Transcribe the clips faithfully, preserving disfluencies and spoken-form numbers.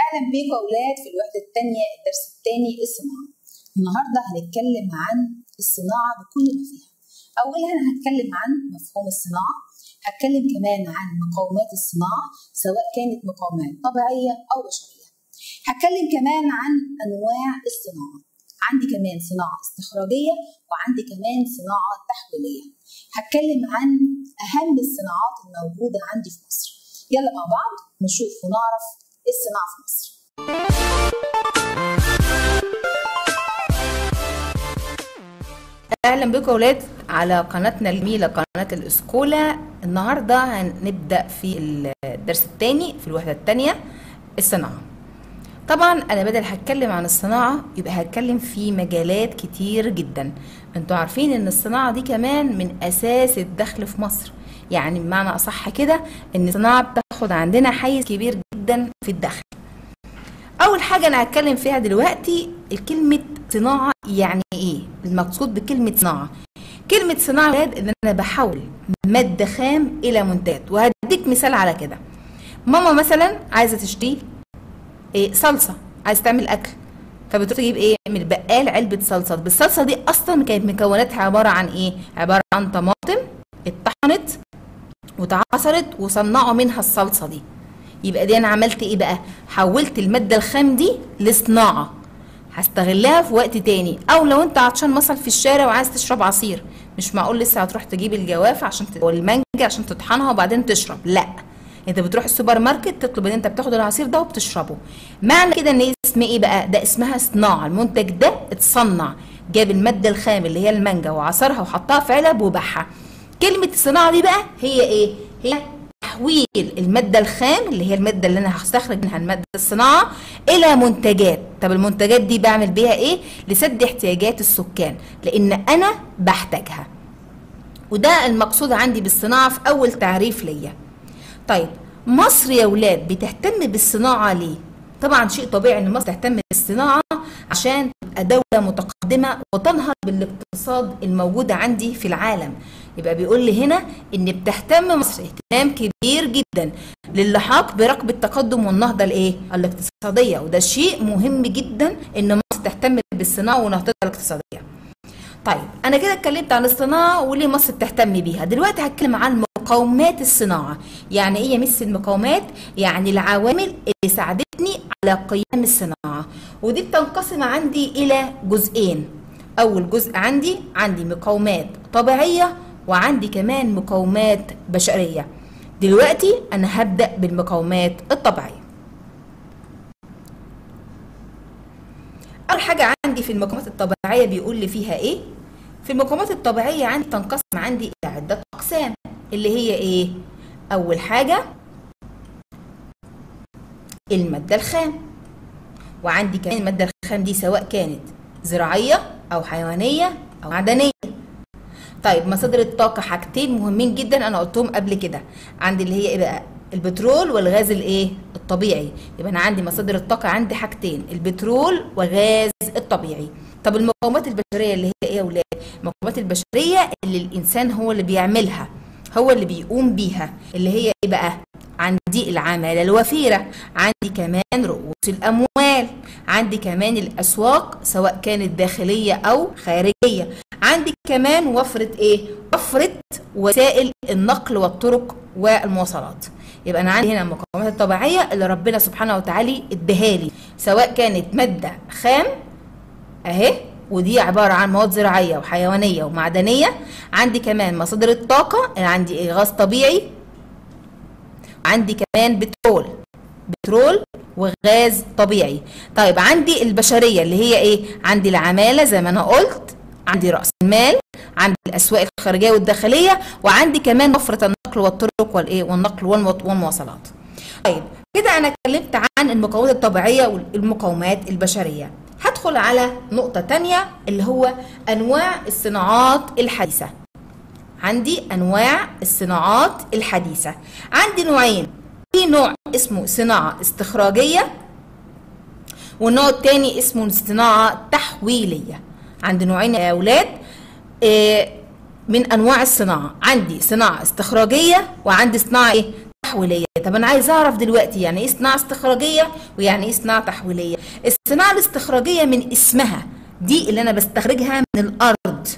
اهلا بيكم يا اولاد في الوحده الثانيه الدرس الثاني الصناعه. النهارده هنتكلم عن الصناعه بكل ما فيها. اولها انا هتكلم عن مفهوم الصناعه، هتكلم كمان عن مقومات الصناعه سواء كانت مقومات طبيعيه او بشريه. هتكلم كمان عن انواع الصناعه، عندي كمان صناعه استخراجيه وعندي كمان صناعه تحويليه. هتكلم عن اهم الصناعات الموجوده عندي في مصر. يلا مع بعض نشوف ونعرف الصناعة في مصر. أهلا بكم يا أولاد على قناتنا الجميلة قناة الاسكوله. النهاردة هنبدأ في الدرس الثاني في الوحدة الثانية الصناعة. طبعا أنا بدل هتكلم عن الصناعة يبقى هتكلم في مجالات كتير جدا. انتوا عارفين ان الصناعة دي كمان من أساس الدخل في مصر، يعني بمعنى أصح كده ان الصناعة بتاخد عندنا حيز كبير جدا في الدخل. أول حاجة أنا هتكلم فيها دلوقتي الكلمة صناعة، يعني إيه؟ المقصود بكلمة صناعة. كلمة صناعة إن أنا بحول مادة خام إلى منتجات، وهديك مثال على كده. ماما مثلا عايزة تشتري إيه صلصة، عايزة تعمل أكل، فبتروح تجيب إيه من البقال علبة صلصة. بالصلصة دي أصلا كانت مكوناتها عبارة عن إيه؟ عبارة عن طماطم اتطحنت واتعصرت وصنعوا منها الصلصة دي. يبقى دي انا عملت ايه بقى؟ حولت الماده الخام دي لصناعه هستغلها في وقت تاني. او لو انت عطشان مثلا في الشارع وعايز تشرب عصير، مش معقول لسه هتروح تجيب الجوافه عشان ت... والمانجا عشان تطحنها وبعدين تشرب، لا انت بتروح السوبر ماركت تطلب ان انت بتاخد العصير ده وبتشربه. معنى كده ان اسم ايه بقى؟ ده اسمها صناعه، المنتج ده اتصنع، جاب الماده الخام اللي هي المانجا وعصرها وحطها في علب وباعها. كلمه الصناعه دي بقى هي ايه؟ هي تحويل المادة الخام اللي هي المادة اللي انا هستخرج منها المادة الصناعة الى منتجات. طب المنتجات دي بعمل بيها ايه؟ لسد احتياجات السكان، لان انا بحتاجها. وده المقصود عندي بالصناعة في اول تعريف ليا. طيب مصر يا ولاد بتهتم بالصناعة ليه؟ طبعا شيء طبيعي ان مصر تهتم بالصناعة عشان تبقى دولة متقدمة وتنهض بالاقتصاد الموجودة عندي في العالم. يبقى بيقول لي هنا ان بتهتم مصر اهتمام كبير جدا للحاق بركب التقدم والنهضه الايه؟ الاقتصاديه. وده شيء مهم جدا ان مصر تهتم بالصناعه ونهضتها الاقتصاديه. طيب انا كده اتكلمت عن الصناعه وليه مصر بتهتم بيها. دلوقتي هتكلم عن مقومات الصناعه. يعني ايه يا مس المقومات؟ يعني العوامل اللي ساعدتني على قيام الصناعه. ودي بتنقسم عندي الى جزئين. اول جزء عندي عندي مقومات طبيعيه وعندي كمان مقومات بشرية. دلوقتي أنا هبدأ بالمقومات الطبيعية. أول حاجة عندي في المقومات الطبيعية بيقول لي فيها إيه؟ في المقومات الطبيعية عندي تنقسم عندي إلى عدة أقسام اللي هي إيه؟ أول حاجة المادة الخام، وعندي كمان المادة الخام دي سواء كانت زراعية أو حيوانية أو معدنية. طيب مصادر الطاقة حاجتين مهمين جدا أنا قلتهم قبل كده، عندي اللي هي إيه بقى؟ البترول والغاز الإيه؟ الطبيعي. يبقى أنا عندي مصادر الطاقة عندي حاجتين، البترول والغاز الطبيعي. طب المقومات البشرية اللي هي إيه يا ولاد؟ المقومات البشرية اللي الإنسان هو اللي بيعملها، هو اللي بيقوم بيها، اللي هي إيه بقى؟ عندي العمالة الوفيرة، عندي كمان رؤوس الأموال، عندي كمان الأسواق سواء كانت داخلية أو خارجية، عندي كمان وفرة ايه؟ وفرة وسائل النقل والطرق والمواصلات. يبقى انا عندي هنا المقومات الطبيعية اللي ربنا سبحانه وتعالى اداها لي، سواء كانت مادة خام اهي، ودي عبارة عن مواد زراعية وحيوانية ومعدنية، عندي كمان مصادر الطاقة، عندي ايه؟ غاز طبيعي، عندي كمان بترول بترول وغاز طبيعي. طيب عندي البشرية اللي هي ايه؟ عندي العمالة زي ما انا قلت، عندي رأس المال، عندي الأسواق الخارجية والداخلية، وعندي كمان وفرة النقل والطرق والإيه؟ والنقل والمواصلات. طيب كده أنا اتكلمت عن المقومات الطبيعية والمقومات البشرية. هدخل على نقطة تانية اللي هو أنواع الصناعات الحديثة. عندي أنواع الصناعات الحديثة، عندي نوعين، في نوع اسمه صناعة استخراجية والنوع التاني اسمه صناعة تحويلية. عندي نوعين يا اولاد من انواع الصناعه، عندي صناعه استخراجيه وعندي صناعه ايه؟ تحويليه. طب انا عايز اعرف دلوقتي يعني ايه صناعه استخراجيه ويعني ايه صناعه تحويليه. الصناعه الاستخراجيه من اسمها دي اللي انا بستخرجها من الارض،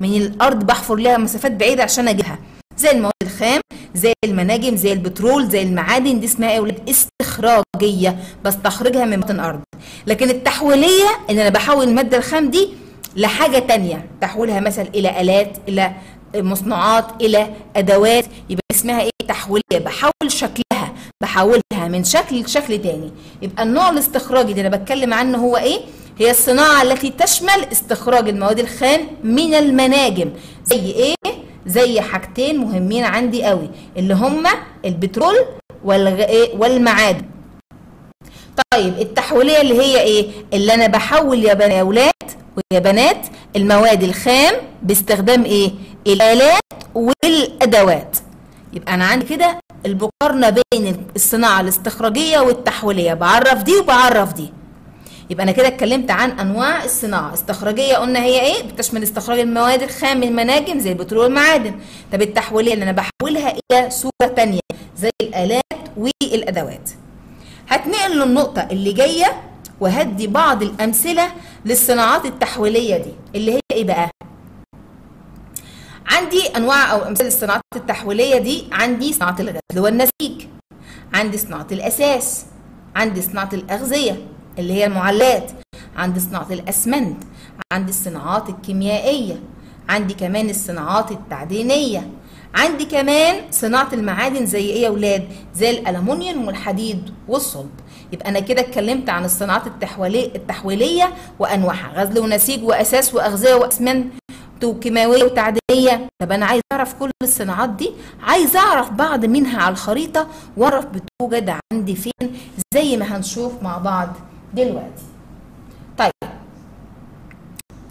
من الارض بحفر لها مسافات بعيده عشان اجيبها، زي المواد الخام، زي المناجم، زي البترول، زي المعادن، دي اسمها ايه يا ولاد؟ استخراجيه، بستخرجها من باطن الارض. لكن التحويليه ان انا بحول الماده الخام دي لحاجه ثانيه، تحولها مثلا الى الات، الى مصنوعات، الى ادوات، يبقى اسمها ايه؟ تحويليه، بحول شكلها، بحولها من شكل لشكل تاني. يبقى النوع الاستخراجي اللي انا بتكلم عنه هو ايه؟ هي الصناعه التي تشمل استخراج المواد الخام من المناجم، زي ايه؟ زي حاجتين مهمين عندي قوي اللي هما البترول والمعادن. طيب التحويليه اللي هي ايه؟ اللي انا بحول يا بنات يا ولاد ويا بنات المواد الخام باستخدام ايه؟ الالات والادوات. يبقى انا عندي كده المقارنه بين الصناعه الاستخراجيه والتحويليه، بعرف دي وبعرف دي. يبقى انا كده اتكلمت عن انواع الصناعه، استخراجيه قلنا هي ايه؟ بتشمل استخراج المواد الخام من المناجم زي البترول والمعادن. طب التحويليه اللي انا بحولها الى صوره ثانيه زي الالات والادوات. هتنقل للنقطه اللي جايه وهدي بعض الامثله للصناعات التحويليه دي اللي هي ايه بقى؟ عندي انواع او امثله الصناعات التحويليه دي، عندي صناعه الغزل والنسيج، عندي صناعه الاساس، عندي صناعه الاغذيه اللي هي المعلات، عندي صناعه الاسمنت، عندي الصناعات الكيميائيه، عندي كمان الصناعات التعدينيه، عندي كمان صناعه المعادن زي ايه يا اولاد؟ زي الالومنيوم والحديد والصلب. يبقى انا كده اتكلمت عن الصناعات التحويليه وانواعها، غزل ونسيج واساس واغذيه واسمنت وكيماويه وتعدينيه. طب انا عايز اعرف كل الصناعات دي، عايز اعرف بعض منها على الخريطه واعرف بتوجد عندي فين زي ما هنشوف مع بعض دلوقتي. طيب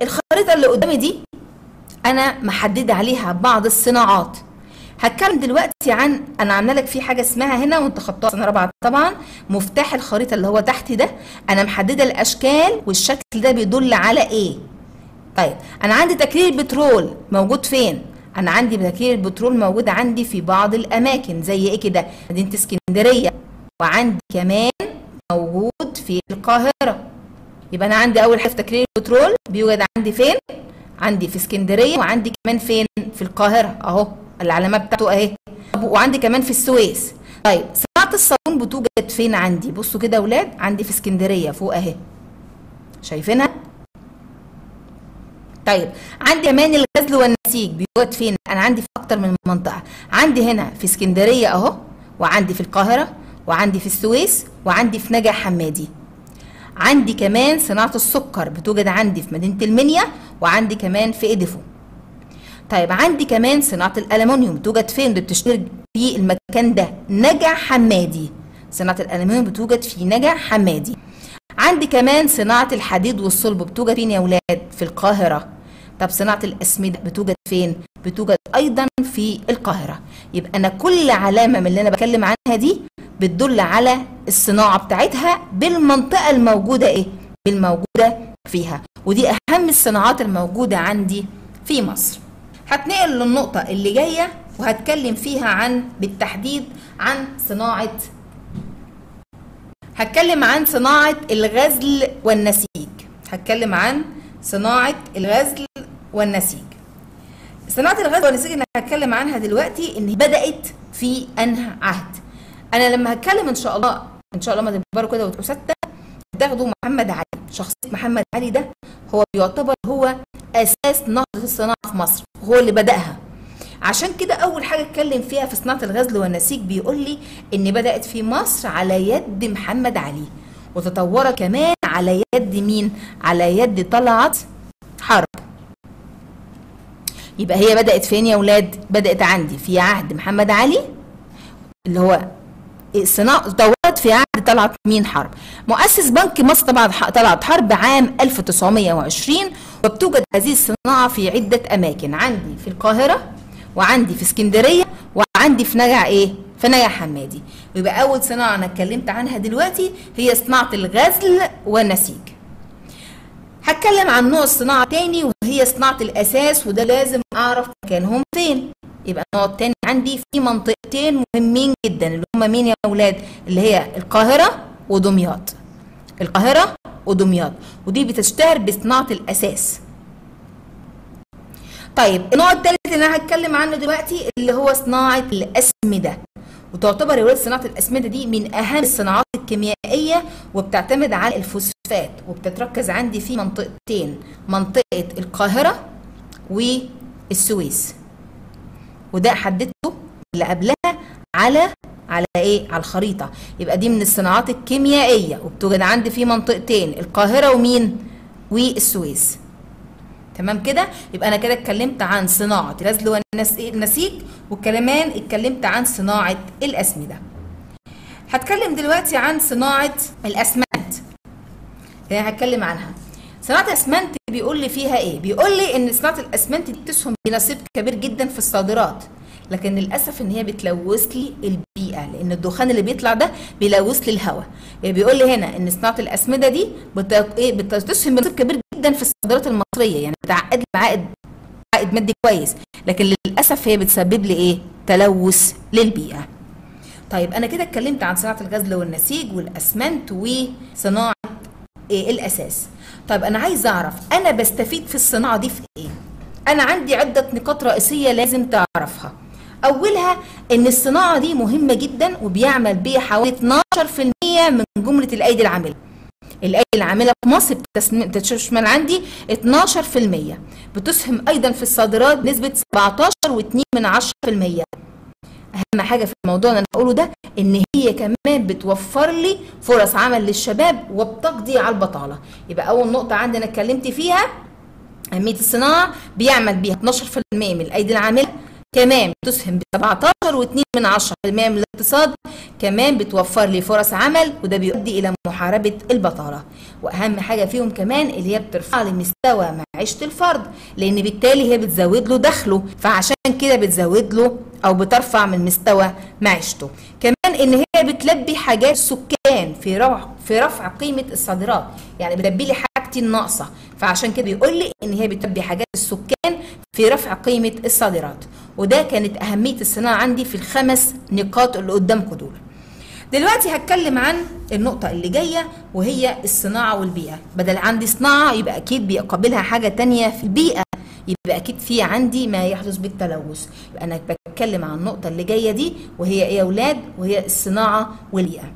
الخريطه اللي قدامي دي انا محدده عليها بعض الصناعات. هتكلم دلوقتي عن انا عامله لك في حاجه اسمها هنا وانت خدتها سنه رابعه طبعا، مفتاح الخريطه اللي هو تحت ده، انا محدده الاشكال والشكل ده بيدل على ايه. طيب انا عندي تكرير البترول موجود فين؟ انا عندي تكرير البترول موجود عندي في بعض الاماكن زي ايه كده؟ مدينه اسكندريه، وعندي كمان موجود في القاهره. يبقى انا عندي اول حاجه في تكرير البترول بيوجد عندي فين؟ عندي في اسكندريه، وعندي كمان فين؟ في القاهره اهو العلامه بتاعته اهي، وعندي كمان في السويس. طيب صناعه الصابون بتوجد فين عندي؟ بصوا كده يا اولاد، عندي في اسكندريه فوق اهي شايفينها. طيب عندي كمان الغزل والنسيج بيوجد فين؟ انا عندي في اكتر من منطقه، عندي هنا في اسكندريه اهو، وعندي في القاهره، وعندي في السويس، وعندي في نجع حمادي. عندي كمان صناعه السكر بتوجد عندي في مدينه المنيا، وعندي كمان في ادفو. طيب عندي كمان صناعه الالومنيوم توجد فين؟ بتشتغل في المكان ده نجع حمادي، صناعه الالومنيوم بتوجد في نجع حمادي. عندي كمان صناعه الحديد والصلب بتوجد فين يا اولاد؟ في القاهره. طب صناعه الاسمده بتوجد فين؟ بتوجد ايضا في القاهره. يبقى انا كل علامه من اللي انا بتكلم عنها دي بتدل على الصناعه بتاعتها بالمنطقه الموجوده ايه؟ بالموجوده فيها، ودي اهم الصناعات الموجوده عندي في مصر. هتنقل للنقطة اللي جاية وهتكلم فيها عن بالتحديد عن صناعة هتكلم عن صناعة الغزل والنسيج هتكلم عن صناعة الغزل والنسيج صناعة الغزل والنسيج اللي هتكلم عنها دلوقتي ان بدأت في أنهى عهد. أنا لما هتكلم إن شاء الله إن شاء الله ما تكبروا كده وتبقوا ستة هتاخدوا محمد علي. شخصية محمد علي ده هو بيعتبر هو اساس نهضه الصناعه في مصر، هو اللي بداها. عشان كده اول حاجه اتكلم فيها في صناعه الغزل والنسيج بيقول لي ان بدات في مصر على يد محمد علي، وتطورت كمان على يد مين؟ على يد طلعت حرب. يبقى هي بدات فين يا اولاد؟ بدات عندي في عهد محمد علي اللي هو الصناعه، طورت في عهد طلعت مين؟ حرب. مؤسس بنك مصر طبعا طلعت حرب عام ألف وتسعمائة وعشرين، وبتوجد هذه الصناعه في عده اماكن، عندي في القاهره، وعندي في اسكندريه، وعندي في نجع ايه؟ في نجع حمادي. ويبقى اول صناعه انا اتكلمت عنها دلوقتي هي صناعه الغزل والنسيج. هتكلم عن نوع الصناعه تاني وهي صناعه الاساس، وده لازم اعرف مكانهم فين. يبقى النقط تاني عندي في منطقتين مهمين جدا اللي هم مين يا اولاد؟ اللي هي القاهره ودمياط. القاهره ودمياط، ودي بتشتهر بصناعه الاساس. طيب النوع الثالث اللي انا هتكلم عنه دلوقتي اللي هو صناعه الاسمده، وتعتبر يا ولاد صناعه الاسمده دي من اهم الصناعات الكيميائيه، وبتعتمد على الفوسفات، وبتتركز عندي في منطقتين، منطقه القاهره والسويس، وده حددته اللي قبلها على على ايه؟ على الخريطه. يبقى دي من الصناعات الكيميائيه وبتوجد عندي في منطقتين، القاهره ومين؟ والسويس. تمام كده؟ يبقى انا كده اتكلمت عن صناعه الغزل والنسيج، وكمان اتكلمت عن صناعه الاسمده. هتكلم دلوقتي عن صناعه الاسمنت اللي انا هتكلم عنها. صناعه الاسمنت بيقول لي فيها ايه؟ بيقول لي ان صناعه الاسمنت دي بتسهم بنصيب كبير جدا في الصادرات، لكن للاسف ان هي بتلوث لي البيئه، لان الدخان اللي بيطلع ده بيلوث لي الهواء. بيقول لي هنا ان صناعه الاسمده دي بتسهم بنصيب كبير جدا في الصادرات المصريه، يعني بتعقد عائد عائد مادي كويس، لكن للاسف هي بتسبب لي ايه؟ تلوث للبيئه. طيب انا كده اتكلمت عن صناعه الغزل والنسيج والاسمنت وصناعه إيه الاساس. طيب انا عايزه اعرف انا بستفيد في الصناعه دي في ايه؟ انا عندي عده نقاط رئيسيه لازم تعرفها. اولها ان الصناعه دي مهمه جدا، وبيعمل بيها حوالي اتناشر في المية من جمله الايدي العامله. الايدي العامله في مصر بتشمل عندي اتناشر في المية، بتسهم ايضا في الصادرات بنسبه سبعتاشر فاصلة اتنين من عشرة في المية. اهم حاجه في الموضوع اللي انا هقوله ده ان هي كمان بتوفر لي فرص عمل للشباب وبتقضي على البطاله. يبقى اول نقطه عندي انا اتكلمت فيها اهميه الصناعه، بيعمل بيها اتناشر في المية من الايدي العامله، كمان بتسهم ب سبعتاشر فاصلة اتنين من عشرة في المية من الاقتصاد، كمان بتوفر لي فرص عمل، وده بيؤدي الى محاربه البطاله. واهم حاجه فيهم كمان اللي هي بترفع لي مستوى معيشه الفرد، لان بالتالي هي بتزود له دخله، فعشان كده بتزود له او بترفع من مستوى معيشته. كمان ان هي بتلبي حاجات السكان في رفع في رفع قيمه الصادرات، يعني بتلبي لي حاجتي الناقصه، فعشان كده بيقول لي ان هي بتلبي حاجات السكان في رفع قيمه الصادرات. وده كانت اهميه الصناعه عندي في الخمس نقاط اللي قدامكم دول. دلوقتي هتكلم عن النقطه اللي جايه وهي الصناعه والبيئه. بدل عندي صناعه يبقى اكيد بيقابلها حاجه ثانيه في البيئه، يبقى اكيد في عندي ما يحدث بالتلوث. يبقى انا بتكلم عن النقطه اللي جايه دي وهي ايه يا اولاد؟ وهي الصناعه والبيئه.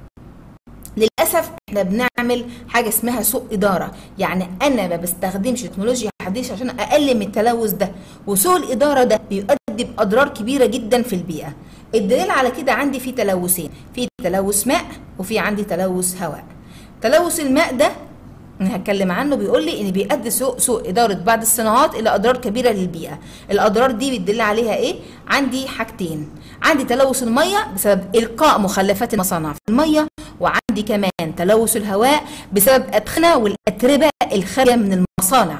للاسف احنا بنعمل حاجه اسمها سوء اداره، يعني انا ما بستخدمش تكنولوجيا حديثه عشان اقلل من التلوث ده، وسوء الاداره ده بيؤدي باضرار كبيره جدا في البيئه. الدليل على كده عندي في تلوثين، في تلوث ماء وفي عندي تلوث هواء. تلوث الماء ده انا هتكلم عنه، بيقول لي ان بيؤدي سوء سوء اداره بعض الصناعات الى اضرار كبيره للبيئه. الاضرار دي بتدل عليها ايه؟ عندي حاجتين، عندي تلوث الميه بسبب القاء مخلفات المصانع في الميه، وعندي كمان تلوث الهواء بسبب الادخنه والاتربه الخاليه من المصانع،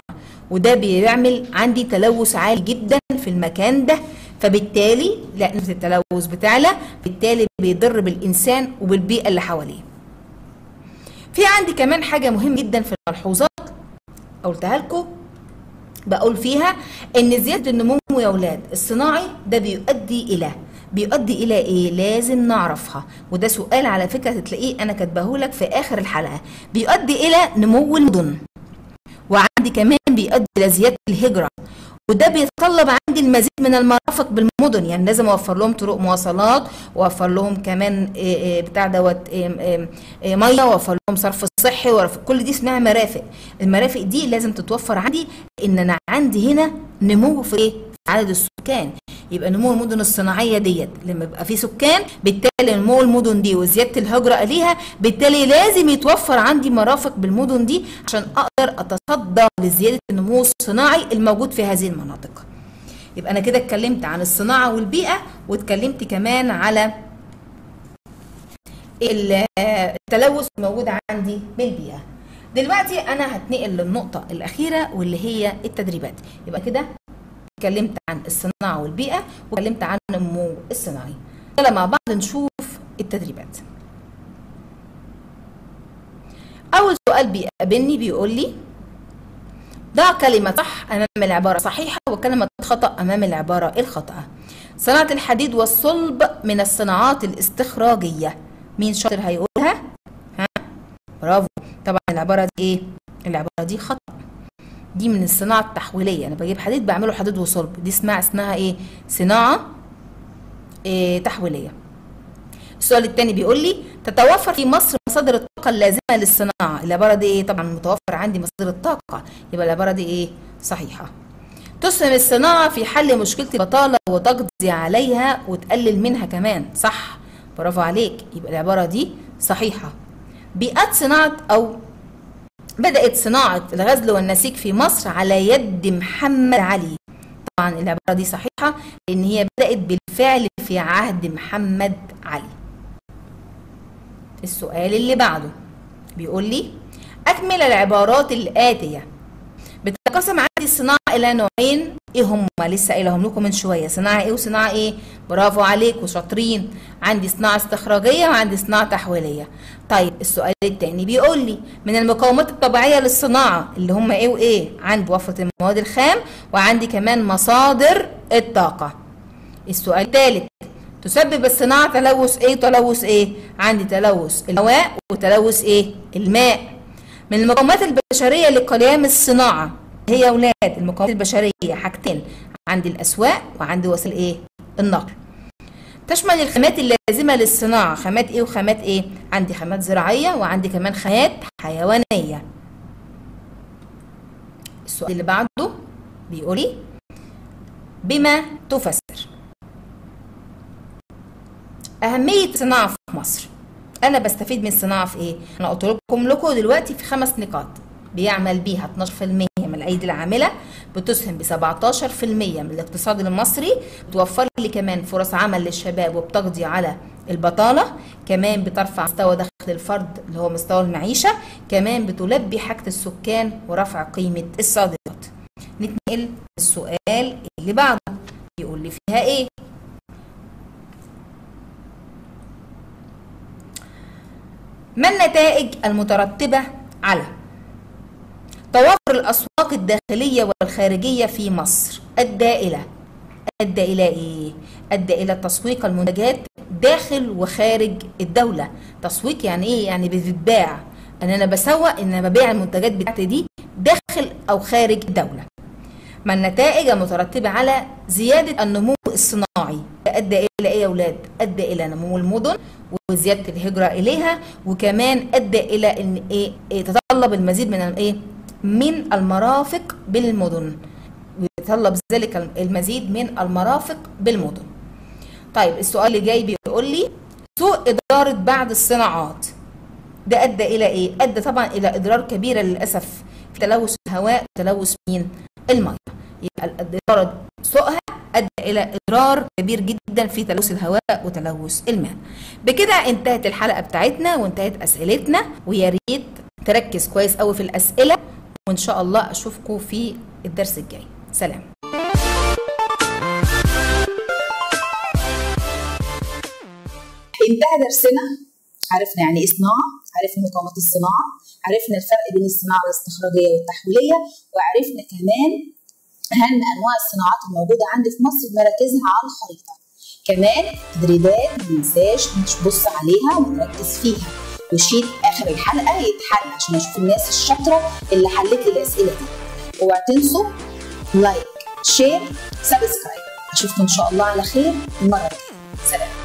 وده بيعمل عندي تلوث عالي جدا في المكان ده، فبالتالي لا نسبه التلوث بتعلى، بالتالي بيضر بالانسان وبالبيئه اللي حواليه. في عندي كمان حاجه مهمه جدا في الملحوظات قلتها لكم، بقول فيها ان زياده النمو يا اولاد الصناعي ده بيؤدي الى بيؤدي الى ايه؟ لازم نعرفها، وده سؤال على فكره هتلاقيه انا كاتباه لك في اخر الحلقه. بيؤدي الى نمو المدن، وعندي كمان بيؤدي الى زياده الهجره، وده بيتطلب عندي المزيد من المرافق بالمدن، يعني لازم اوفر لهم طرق مواصلات، واوفر لهم كمان بتاع دوت ميه، واوفر لهم صرف صحي، كل دي اسمها مرافق. المرافق دي لازم تتوفر عندي، ان انا عندي هنا نمو في ايه؟ في عدد السكان. يبقى نمو المدن الصناعيه ديت لما يبقى في سكان، بالتالي نمو المدن دي وزياده الهجره ليها، بالتالي لازم يتوفر عندي مرافق بالمدن دي عشان اقدر اتصدى لزياده النمو الصناعي الموجود في هذه المناطق. يبقى انا كده اتكلمت عن الصناعه والبيئه، واتكلمت كمان على التلوث الموجود عندي بالبيئه. دلوقتي انا هتنقل للنقطه الاخيره واللي هي التدريبات. يبقى كده اتكلمت عن الصناعه والبيئه، واتكلمت عن النمو الصناعي. يلا مع بعض نشوف التدريبات. اول سؤال بيقابلني بيقول لي ضع كلمه صح امام العباره الصحيحه وكلمه خطا امام العباره الخاطئه. صناعة الحديد والصلب من الصناعات الاستخراجية. مين شاطر هيقولها؟ ها؟ برافو. طبعا العبارة دي ايه؟ العبارة دي خطأ. دي من الصناعة التحويلية، انا بجيب حديد بعمله حديد وصلب، دي اسمها اسمها ايه؟ صناعة إيه تحويلية. السؤال الثاني بيقول لي تتوفر في مصر مصادر الطاقة اللازمة للصناعة. العبارة دي ايه؟ طبعا متوفر عندي مصادر الطاقة، يبقى العبارة دي ايه؟ صحيحة. تسهم الصناعة في حل مشكلة البطالة وتقضي عليها وتقلل منها كمان، صح؟ برافو عليك، يبقى العبارة دي صحيحة. بيئات صناعة أو بدأت صناعة الغزل والنسيج في مصر على يد محمد علي. طبعا العبارة دي صحيحة لأن هي بدأت بالفعل في عهد محمد علي. السؤال اللي بعده بيقول لي أكمل العبارات الآتية. بتتقسم عندي الصناعة إلى نوعين، إيه هما؟ لسه قايلهم لكم من شوية، صناعة إيه وصناعة إيه؟ برافو عليكم شاطرين. عندي صناعة استخراجية وعندي صناعة تحويلية. طيب السؤال التاني بيقول لي من المقومات الطبيعية للصناعة اللي هما إيه وإيه؟ عندي وفرة المواد الخام وعندي كمان مصادر الطاقة. السؤال التالت تسبب الصناعة تلوث إيه وتلوث إيه؟ عندي تلوث الهواء وتلوث إيه؟ الماء. من المقومات البشرية لقيام الصناعة هي يا ولاد المقومات البشرية حاجتين، عندي الأسواق وعندي وسائل إيه؟ النقل. تشمل الخامات اللازمة للصناعة، خامات إيه وخامات إيه؟ عندي خامات زراعية وعندي كمان خامات حيوانية. السؤال اللي بعده بيقول لي بما تفسر أهمية الصناعة في مصر. أنا بستفيد من الصناعة في إيه؟ أنا قلت لكم لكم دلوقتي في خمس نقاط بيعمل بيها اتناشر في المية من الأيدي العاملة، بتسهم ب سبعتاشر في المية من الاقتصاد المصري، بتوفر لي كمان فرص عمل للشباب وبتقضي على البطالة، كمان بترفع مستوى دخل الفرد اللي هو مستوى المعيشة، كمان بتلبي حاجة السكان ورفع قيمة الصادرات. نتنقل للسؤال اللي بعده بيقول لي فيها إيه؟ ما النتائج المترتبة على توافر الأسواق الداخلية والخارجية في مصر؟ أدى إلى أدى إلى إيه؟ أدى إلى تسويق المنتجات داخل وخارج الدولة. تسويق يعني إيه؟ يعني بتتباع، أن أنا بسوق أن أنا ببيع المنتجات بتاعتي دي داخل أو خارج الدولة. ما النتائج المترتبة على زيادة النمو الصناعي؟ أدى إلى إيه يا أولاد؟ أدى إلى نمو المدن وزيادة الهجرة إليها، وكمان أدى إلى إن إيه؟ يتطلب المزيد من إيه؟ من المرافق بالمدن، ويتطلب ذلك المزيد من المرافق بالمدن. طيب السؤال اللي جاي بيقول لي سوء إدارة بعض الصناعات. ده أدى إلى إيه؟ أدى طبعًا إلى أضرار كبيرة للأسف في تلوث الهواء وتلوث مين؟ المية. يبقى الإدارة سوءها أدى إلى إضرار كبير جدا في تلوث الهواء وتلوث الماء. بكده انتهت الحلقة بتاعتنا وانتهت أسئلتنا، ويا ريت تركز كويس قوي في الأسئلة، وإن شاء الله أشوفكم في الدرس الجاي. سلام. انتهى درسنا، عرفنا يعني إيه صناعة، عرفنا مقومات الصناعة، عرفنا الفرق بين الصناعة الاستخراجية والتحويلية، وعرفنا كمان أهم أنواع الصناعات الموجودة عندي في مصر بمراكزها على الخريطة. كمان تدريبات ما تنساش نبص عليها ونركز فيها، وشيت آخر الحلقة يتحل عشان أشوف الناس الشاطرة اللي حلت لي الأسئلة دي. أوعوا تنسوا لايك شير سبسكرايب. أشوفكم إن شاء الله على خير المرة الجاية. سلام.